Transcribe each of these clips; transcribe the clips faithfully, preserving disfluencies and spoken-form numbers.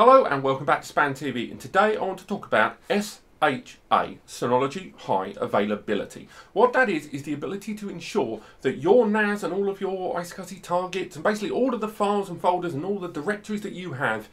Hello and welcome back to Span T V, and today I want to talk about S H A, Synology High Availability. What that is, is the ability to ensure that your N A S and all of your iSCSI targets and basically all of the files and folders and all the directories that you have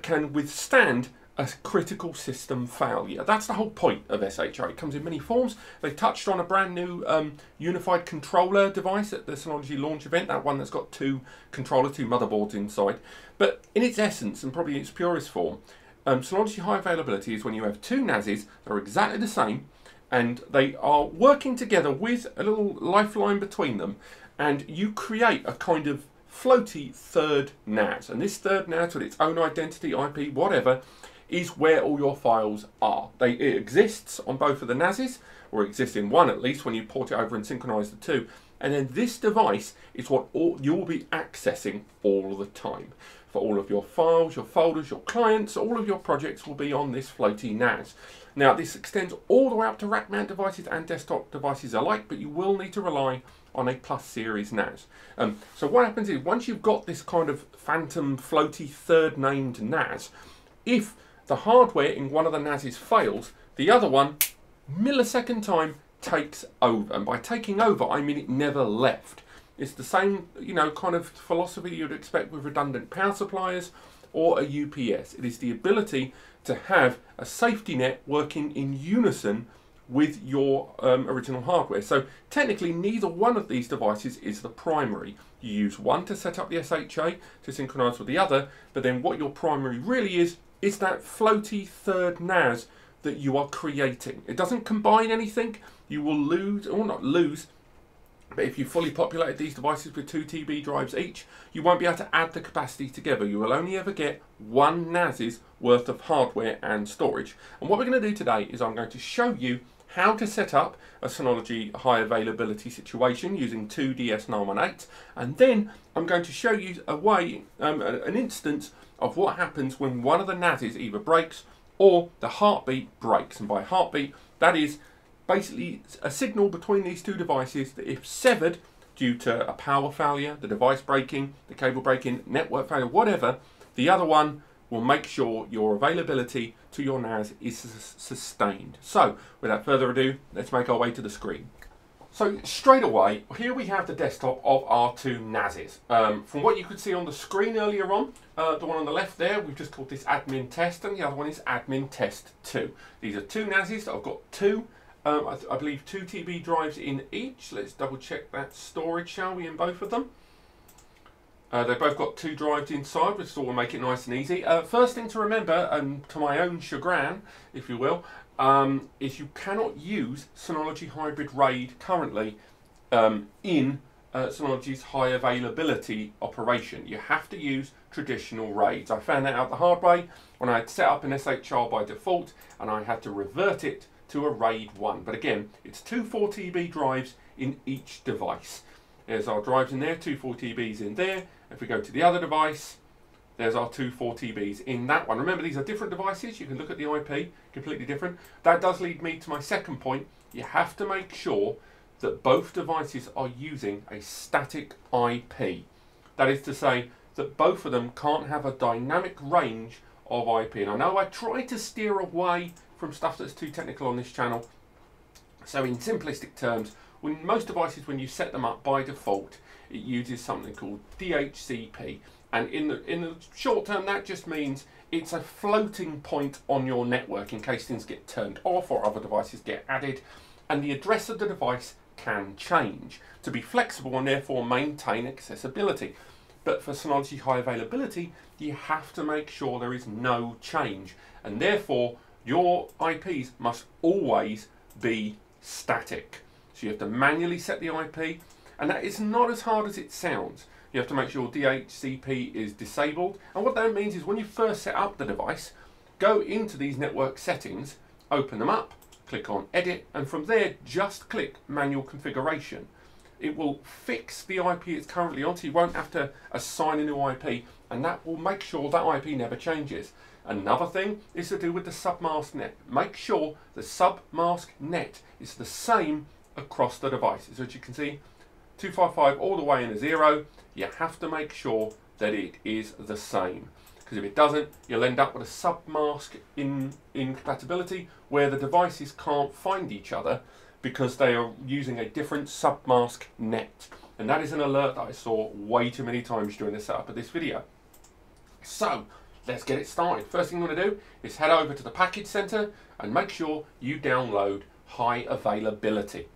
can withstand a critical system failure. That's the whole point of S H R. It comes in many forms. They touched on a brand new um, unified controller device at the Synology launch event, that one that's got two controller, two motherboards inside. But in its essence, and probably in its purest form, um, Synology High Availability is when you have two N A Ses that are exactly the same, and they are working together with a little lifeline between them, and you create a kind of floaty third N A S. And this third N A S, with its own identity, I P, whatever, is where all your files are. They, it exists on both of the N A Ses, or exists in one at least when you port it over and synchronize the two. And then this device is what all, you will be accessing all the time. For all of your files, your folders, your clients, all of your projects will be on this floaty N A S. Now this extends all the way up to rack mount devices and desktop devices alike, but you will need to rely on a plus series N A S. Um, so what happens is, once you've got this kind of phantom floaty third named N A S, if the hardware in one of the N A Ses fails, the other one, millisecond time, takes over. And by taking over, I mean it never left. It's the same, you know, kind of philosophy you'd expect with redundant power suppliers or a U P S. It is the ability to have a safety net working in unison with your um, original hardware. So technically neither one of these devices is the primary. You use one to set up the S H A to synchronize with the other, but then what your primary really is, is that floaty third N A S that you are creating. It doesn't combine anything. You will lose, or not lose, but if you fully populated these devices with two T B drives each, you won't be able to add the capacity together. You will only ever get one N A S's worth of hardware and storage. And what we're going to do today is I'm going to show you how to set up a Synology High Availability situation using two D S nine one eight, and then I'm going to show you a way, um, an instance of what happens when one of the N A Ses either breaks or the heartbeat breaks. And by heartbeat, that is basically a signal between these two devices that if severed due to a power failure, the device breaking, the cable breaking, network failure, whatever, the other one will make sure your availability to your N A S is sustained. So without further ado, let's make our way to the screen. So straight away, here we have the desktop of our two N A Ses. Um, from what you could see on the screen earlier on, uh, the one on the left there, we've just called this admin test, and the other one is admin test two. These are two N A Ses that I've got two, um, I, I believe two T B drives in each. Let's double check that storage, shall we, in both of them. Uh, they've both got two drives inside, which will make it nice and easy. Uh, first thing to remember, and um, to my own chagrin, if you will, um, is you cannot use Synology Hybrid RAID currently um, in uh, Synology's High Availability operation. You have to use traditional RAIDs. I found that out the hard way when I had set up an S H R by default, and I had to revert it to a RAID one. But again, it's two four T B drives in each device. There's our drives in there, two four T Bs in there. If we go to the other device, there's our two four T Bs in that one. Remember, these are different devices. You can look at the I P, completely different. That does lead me to my second point. You have to make sure that both devices are using a static I P. That is to say that both of them can't have a dynamic range of I P. And I know I try to steer away from stuff that's too technical on this channel. So in simplistic terms, when most devices, when you set them up by default, it uses something called D H C P, and in the in the short term, that just means it's a floating point on your network in case things get turned off or other devices get added, and the address of the device can change to be flexible and therefore maintain accessibility. But for Synology High Availability, you have to make sure there is no change, and therefore your I Ps must always be static. So you have to manually set the I P, and that is not as hard as it sounds. You have to make sure D H C P is disabled, and what that means is when you first set up the device, go into these network settings, open them up, click on edit, and from there just click manual configuration. It will fix the I P it's currently on, so you won't have to assign a new I P, and that will make sure that I P never changes. Another thing is to do with the submask net. Make sure the submask net is the same across the devices. As you can see, two five five all the way in a zero, you have to make sure that it is the same. because if it doesn't, you'll end up with a submask in incompatibility where the devices can't find each other because they are using a different submask net. And that is an alert that I saw way too many times during the setup of this video. So let's get it started. First thing you want to do is head over to the package center and make sure you download High Availability.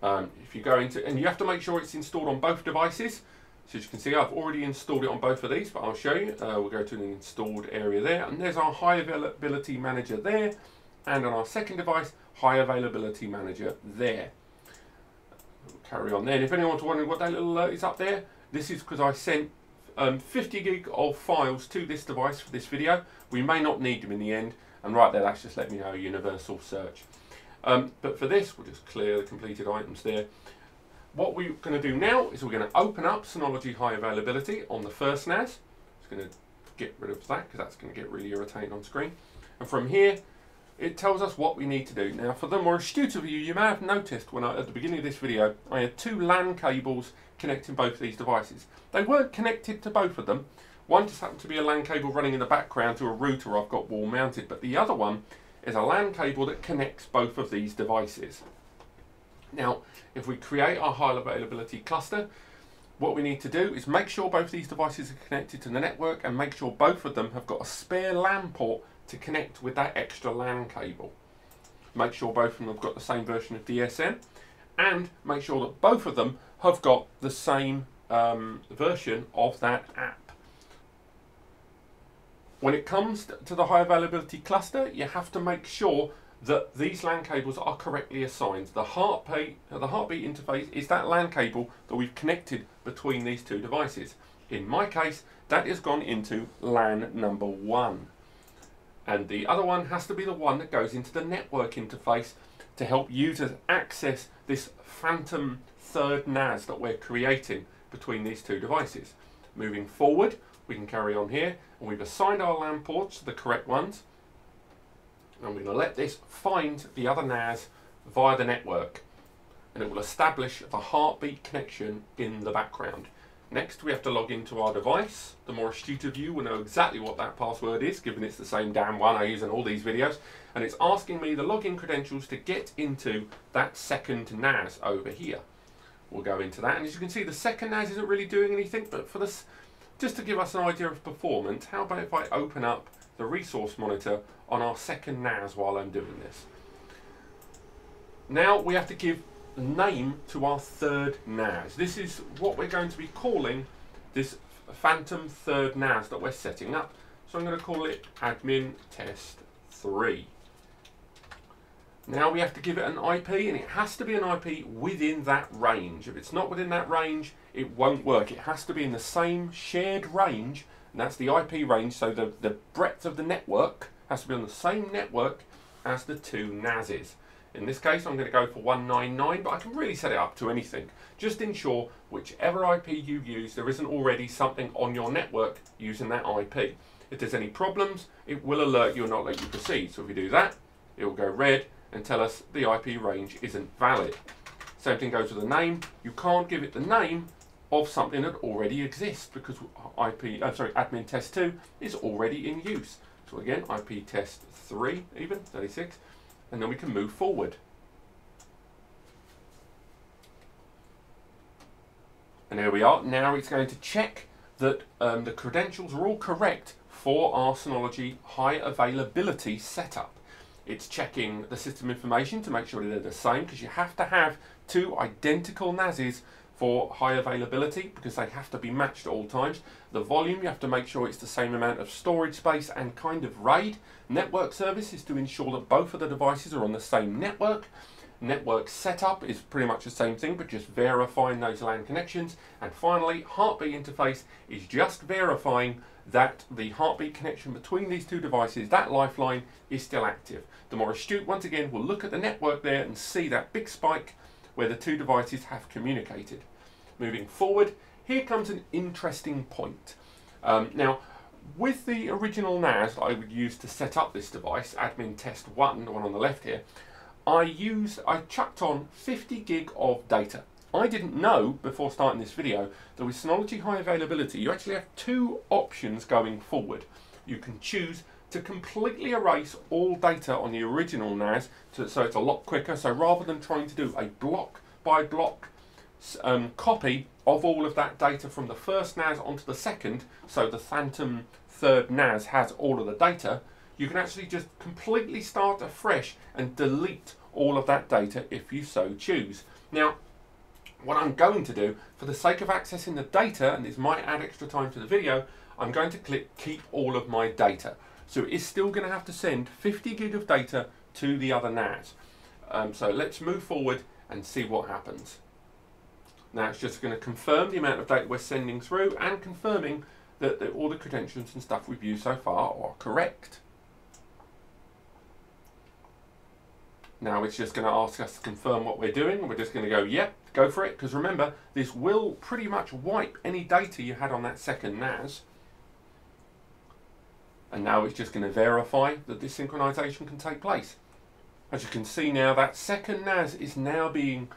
Um, if you go into, and you have to make sure it's installed on both devices. So as you can see, I've already installed it on both of these, but I'll show you. Uh, we'll go to an installed area there, and there's our High Availability Manager there, and on our second device, High Availability Manager there. We'll carry on there. And if anyone's wondering what that little alert is up there, this is because I sent um, fifty gig of files to this device for this video. We may not need them in the end, and right there, that's just let me know, universal search. Um, but for this, we'll just clear the completed items there. What we're going to do now is we're going to open up Synology High Availability on the first N A S. It's going to get rid of that because that's going to get really irritating on screen. And from here, it tells us what we need to do. Now, for the more astute of you, you may have noticed when I, at the beginning of this video, I had two LAN cables connecting both of these devices. They weren't connected to both of them. One just happened to be a LAN cable running in the background to a router I've got wall mounted, but the other one is a LAN cable that connects both of these devices. Now, if we create our High Availability cluster, what we need to do is make sure both these devices are connected to the network and make sure both of them have got a spare LAN port to connect with that extra LAN cable. Make sure both of them have got the same version of D S M, and make sure that both of them have got the same um, version of that app. When it comes to the High Availability cluster, you have to make sure that these LAN cables are correctly assigned. The heartbeat, the heartbeat interface is that LAN cable that we've connected between these two devices. In my case, that has gone into LAN number one. And the other one has to be the one that goes into the network interface to help users access this phantom third N A S that we're creating between these two devices. Moving forward, we can carry on here, and we've assigned our LAN ports to the correct ones. And we're going to let this find the other N A S via the network, and it will establish the heartbeat connection in the background. Next, we have to log into our device. The more astute of you will know exactly what that password is, given it's the same damn one I use in all these videos. And it's asking me the login credentials to get into that second N A S over here. We'll go into that, and as you can see, the second N A S isn't really doing anything, but for this, just to give us an idea of performance, how about if I open up the resource monitor on our second N A S while I'm doing this. Now we have to give a name to our third N A S. This is what we're going to be calling this phantom third N A S that we're setting up. So I'm going to call it admin test three. Now we have to give it an I P, and it has to be an I P within that range. If it's not within that range, it won't work. It has to be in the same shared range. And that's the I P range, so the, the breadth of the network has to be on the same network as the two N A Ses. In this case, I'm going to go for one ninety-nine, but I can really set it up to anything. Just ensure whichever I P you use, there isn't already something on your network using that I P. If there's any problems, it will alert you and not let you proceed. So if you do that, it will go red and tell us the I P range isn't valid. Same thing goes with the name. You can't give it the name of something that already exists, because I P, I'm sorry, admin test two is already in use. So again, I P test three, even thirty-six, and then we can move forward. And there we are. Now it's going to check that um, the credentials are all correct for our Synology High Availability setup. It's checking the system information to make sure that they're the same, because you have to have two identical N A Ses for High Availability, because they have to be matched at all times. The volume, you have to make sure it's the same amount of storage space and kind of RAID. Network service is to ensure that both of the devices are on the same network. Network setup is pretty much the same thing, but just verifying those LAN connections. And finally, heartbeat interface is just verifying that the heartbeat connection between these two devices, that lifeline, is still active. The more astute, once again, will look at the network there and see that big spike where the two devices have communicated. Moving forward, here comes an interesting point. Um, now, with the original N A S that I would use to set up this device, admin test one, the one on the left here, I used, I chucked on fifty gig of data. I didn't know before starting this video that with Synology High Availability, you actually have two options going forward. you can choose to completely erase all data on the original N A S, to, so it's a lot quicker. So rather than trying to do a block by block um, copy of all of that data from the first N A S onto the second, so the phantom third N A S has all of the data, you can actually just completely start afresh and delete all of that data if you so choose. Now, what I'm going to do, for the sake of accessing the data, and this might add extra time to the video, I'm going to click keep all of my data. So it's still going to have to send fifty gig of data to the other N A S. Um, so let's move forward and see what happens. Now it's just going to confirm the amount of data we're sending through and confirming that, that all the credentials and stuff we've used so far are correct. Now it's just going to ask us to confirm what we're doing. We're just going to go, yep, go for it. Because remember, this will pretty much wipe any data you had on that second N A S. And now it's just going to verify that this synchronization can take place. As you can see now, that second N A S is now being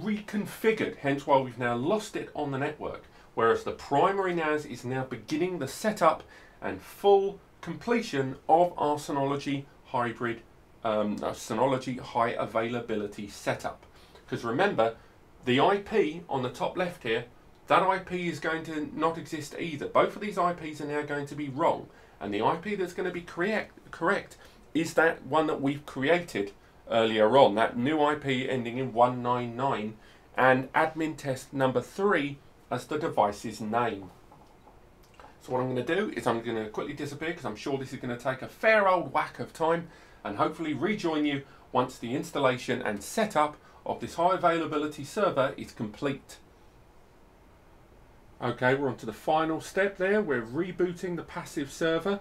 reconfigured, hence why we've now lost it on the network. Whereas the primary N A S is now beginning the setup and full completion of our Synology hybrid Um, a Synology High Availability setup. Because remember, the I P on the top left here, that I P is going to not exist either. Both of these I Ps are now going to be wrong, and the I P that's going to be correct correct is that one that we've created earlier on, that new I P ending in one nine nine, and admin test number three as the device's name. So what I'm going to do is I'm going to quickly disappear, because I'm sure this is going to take a fair old whack of time, and hopefully rejoin you once the installation and setup of this high availability server is complete. Okay, we're on to the final step there. We're rebooting the passive server,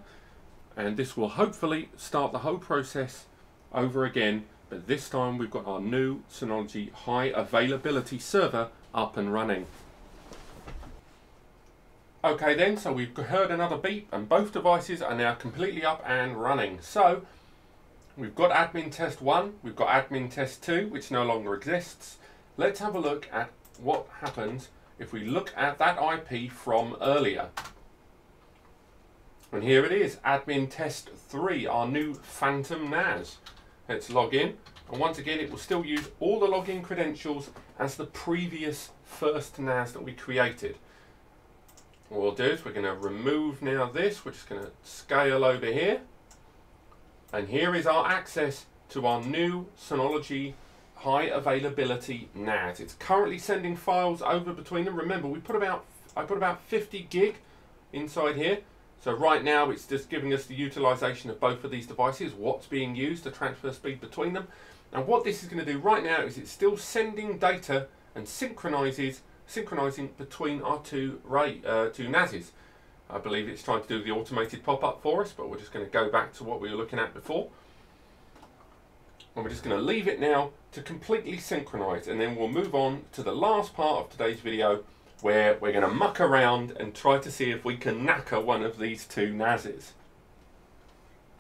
and this will hopefully start the whole process over again, but this time we've got our new Synology High Availability server up and running. Okay then, so we've heard another beep and both devices are now completely up and running. So we've got admin test one, we've got admin test two, which no longer exists. Let's have a look at what happens if we look at that I P from earlier. And here it is, admin test three, our new phantom N A S. Let's log in, and once again it will still use all the login credentials as the previous first N A S that we created. What we'll do is we're going to remove now this, we're just going to scale over here. And here is our access to our new Synology High Availability N A S. It's currently sending files over between them. Remember, we put about I put about fifty gig inside here. So right now it's just giving us the utilization of both of these devices, what's being used, the transfer speed between them. And what this is going to do right now is it's still sending data and synchronizes synchronizing between our two uh, two N A Ses. I believe it's trying to do the automated pop-up for us, but we're just going to go back to what we were looking at before. And we're just going to leave it now to completely synchronize, and then we'll move on to the last part of today's video, where we're going to muck around and try to see if we can knacker one of these two N A Ses.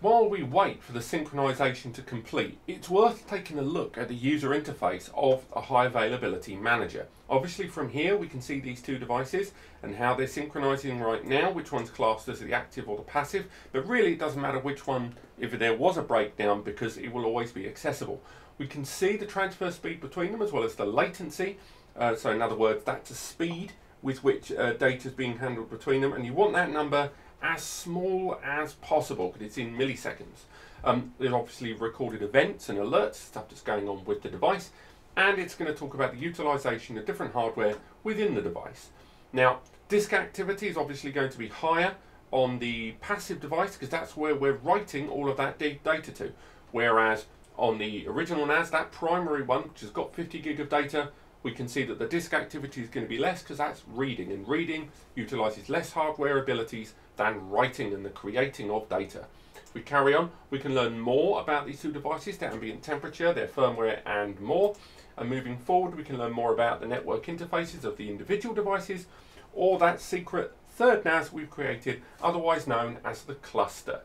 While we wait for the synchronization to complete, it's worth taking a look at the user interface of a high availability manager. Obviously from here we can see these two devices and how they're synchronizing right now, which one's classed as the active or the passive, but really it doesn't matter which one if there was a breakdown, because it will always be accessible. We can see the transfer speed between them as well as the latency, uh, so in other words that's the speed with which uh, data is being handled between them, and you want that number as small as possible because it's in milliseconds. Um, there's obviously recorded events and alerts, stuff that's going on with the device, and it's going to talk about the utilization of different hardware within the device. Now, disk activity is obviously going to be higher on the passive device because that's where we're writing all of that data to, whereas on the original N A S, that primary one, which has got fifty gig of data, we can see that the disk activity is going to be less because that's reading, and reading utilizes less hardware abilities than writing and the creating of data. If we carry on, we can learn more about these two devices, their ambient temperature, their firmware and more. And moving forward, we can learn more about the network interfaces of the individual devices or that secret third N A S we've created, otherwise known as the cluster.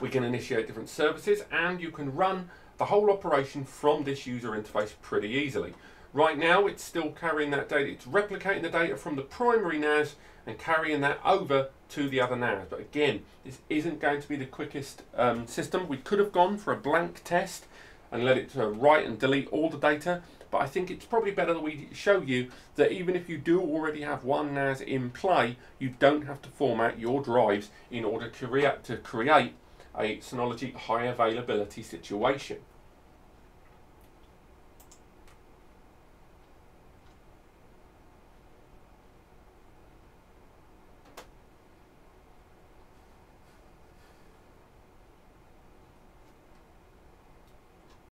We can initiate different services, and you can run the whole operation from this user interface pretty easily. Right now it's still carrying that data, it's replicating the data from the primary N A S and carrying that over to the other N A S. But again, this isn't going to be the quickest um, system. We could have gone for a blank test and let it uh, write and delete all the data, but I think it's probably better that we show you that even if you do already have one N A S in play, you don't have to format your drives in order to, rea to create a Synology high availability situation.